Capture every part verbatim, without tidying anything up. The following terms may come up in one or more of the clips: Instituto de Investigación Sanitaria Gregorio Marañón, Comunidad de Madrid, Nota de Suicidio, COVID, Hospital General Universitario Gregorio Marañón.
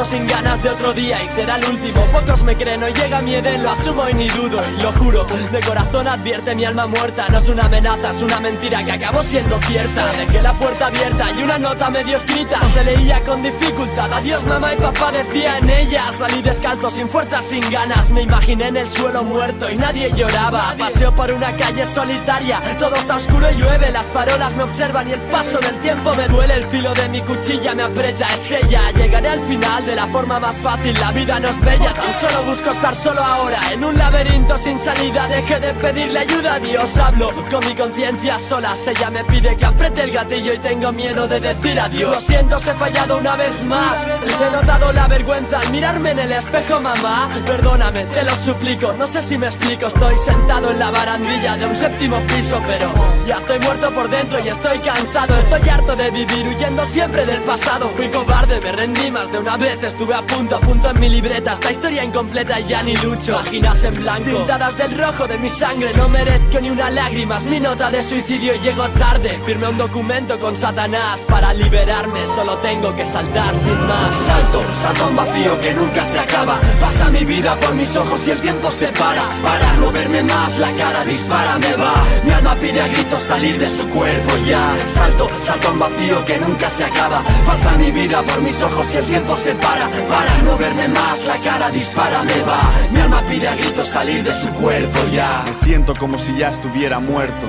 despierto sin ganas de otro día y será el último. Pocos me creen, hoy llega mi Edén, lo asumo y ni dudo, y lo juro. De corazón advierte mi alma muerta, no es una amenaza, es una mentira que acabó siendo cierta. Dejé la puerta abierta y una nota medio escrita se leía con dificultad. Adiós mamá y papá decía en ella. Salí descalzo, sin fuerza, sin ganas. Me imaginé en el suelo muerto y nadie lloraba. Paseo por una calle solitaria, todo está oscuro y llueve. Las farolas me observan y el paso del tiempo me duele. El filo de mi cuchilla me aprieta, es ella. Llegaré al final de la forma más fácil, la vida no es bella. Tan solo busco estar solo ahora, en un laberinto sin salida. Dejé de pedirle ayuda a Dios, hablo con mi conciencia sola. Ella me pide que apriete el gatillo y tengo miedo de decir adiós. Lo siento, os he fallado una vez más. He notado la vergüenza al mirarme en el espejo, mamá. Perdóname, te lo suplico, no sé si me explico. Estoy sentado en la barandilla de un séptimo piso, pero ya estoy muerto por dentro y estoy cansado. Estoy harto de vivir huyendo siempre del pasado. Fui cobarde, me rendí más de una vez. Estuve a punto, a punto en mi libreta. Esta historia incompleta y ya ni lucho. Páginas en blanco, tintadas del rojo de mi sangre. No merezco ni una lágrima, es mi nota de suicidio. Llego tarde, firmé un documento con Satanás. Para liberarme solo tengo que saltar sin más. Salto, salto a un vacío que nunca se acaba. Pasa mi vida por mis ojos y el tiempo se para. Para no verme más, la cara dispara, me va. Mi alma pide a gritos salir de su cuerpo ya. Salto, salto a un vacío que nunca se acaba. Pasa mi vida por mis ojos y el tiempo se para. Para no verme más, la cara dispara, me va. Mi alma pide a gritos salir de su cuerpo ya. Me siento como si ya estuviera muerto.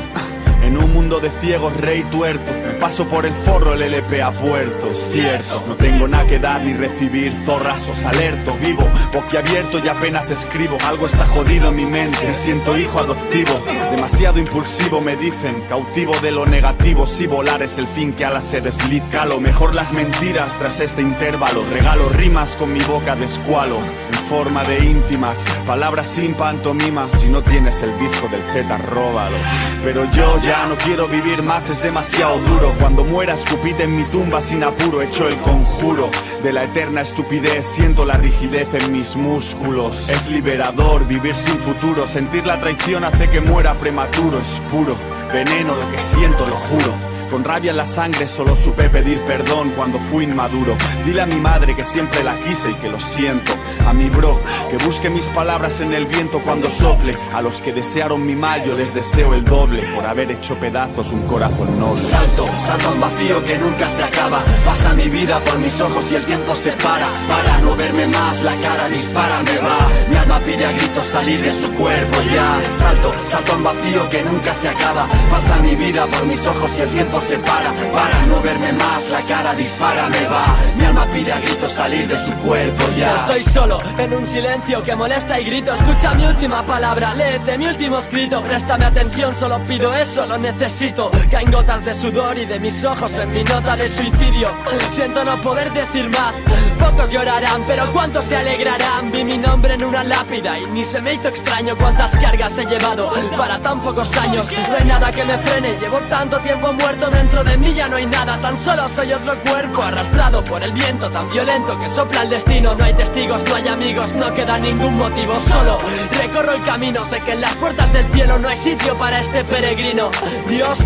En un mundo de ciegos, rey tuerto. Me paso por el forro, el L P a puerto. Es cierto, no tengo nada que dar ni recibir. Zorrazos, alerto, vivo boquiabierto y apenas escribo. Algo está jodido en mi mente, me siento hijo adoptivo. Demasiado impulsivo, me dicen, cautivo de lo negativo. Si volar es el fin que alas se desliza. Lo mejor las mentiras tras este intervalo. Regalo rimas con mi boca de escualo. En forma de íntimas, palabras sin pantomimas. Si no tienes el disco del Z, róbalo. Pero yo ya Ya no quiero vivir más, es demasiado duro. Cuando muera escupite en mi tumba sin apuro. Hecho el conjuro de la eterna estupidez. Siento la rigidez en mis músculos. Es liberador vivir sin futuro. Sentir la traición hace que muera prematuro. Es puro veneno lo que siento, lo juro. Con rabia en la sangre solo supe pedir perdón cuando fui inmaduro. Dile a mi madre que siempre la quise y que lo siento. A mi bro, que busque mis palabras en el viento cuando sople. A los que desearon mi mal yo les deseo el doble. Por haber hecho pedazos un corazón noble. Salto, salto a un vacío que nunca se acaba. Pasa mi vida por mis ojos y el tiempo se para. Para no verme más, la cara dispara, me va. Mi alma pide a gritos salir de su cuerpo ya. Salto, salto a un vacío que nunca se acaba. Pasa mi vida por mis ojos y el tiempo se para, para no verme más, la cara dispara, me va. Mi alma pide a gritos salir de su cuerpo ya. Estoy solo, en un silencio que molesta y grito. Escucha mi última palabra, léete mi último escrito. Préstame atención, solo pido eso, lo necesito. Caen gotas de sudor y de mis ojos en mi nota de suicidio. Siento no poder decir más. Pocos llorarán, pero cuántos se alegrarán. Vi mi nombre en una lápida y ni se me hizo extraño. Cuántas cargas he llevado para tan pocos años. No hay nada que me frene, llevo tanto tiempo muerto. Dentro de mí ya no hay nada, tan solo soy otro cuerpo arrastrado por el viento tan violento que sopla el destino. No hay testigos, no hay amigos, no queda ningún motivo. Solo recorro el camino, sé que en las puertas del cielo no hay sitio para este peregrino. Dios,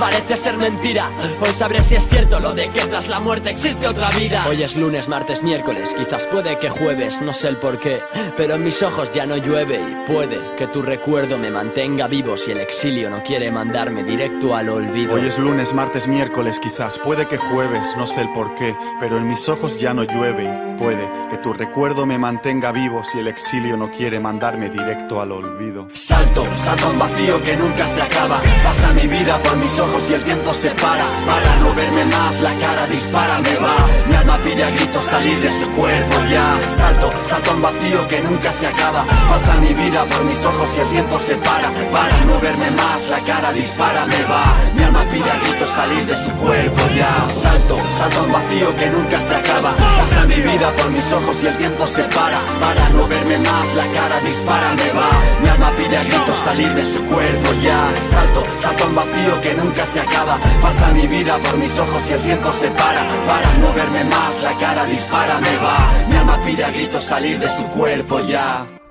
parece ser mentira. Hoy sabré si es cierto lo de que tras la muerte existe otra vida. Hoy es lunes, martes, miércoles, quizás puede que jueves, no sé el porqué, pero en mis ojos ya no llueve y puede que tu recuerdo me mantenga vivo si el exilio no quiere mandarme directo al olvido. Hoy es lunes, martes, miércoles, quizás puede que jueves, no sé el porqué, pero en mis ojos ya no llueve y puede que tu recuerdo me mantenga vivo si el exilio no quiere mandarme directo al olvido. Salto, salto a un vacío que nunca se acaba. Pasa mi vida por mis ojos y el tiempo se para. Para no verme más, la cara dispara, me va. Mi alma pide a gritos salir de su cuerpo ya. Salto, salto a un vacío que nunca se acaba. Pasa mi vida por mis ojos y el tiempo se para. Para no verme más, la cara dispara, me va. Mi alma pide a gritos salir de su cuerpo ya. Salto, salto a un vacío que nunca se acaba. Pasa mi vida por mis ojos y el tiempo se para. Para no verme más, la cara dispara, me va. Mi alma pide a gritos salir de su cuerpo ya. Salto, salto a un vacío que nunca se acaba. Pasa mi vida por mis ojos y el tiempo se para. Para no verme más, la cara dispara, me va. Mi alma pide a gritos salir de su cuerpo ya.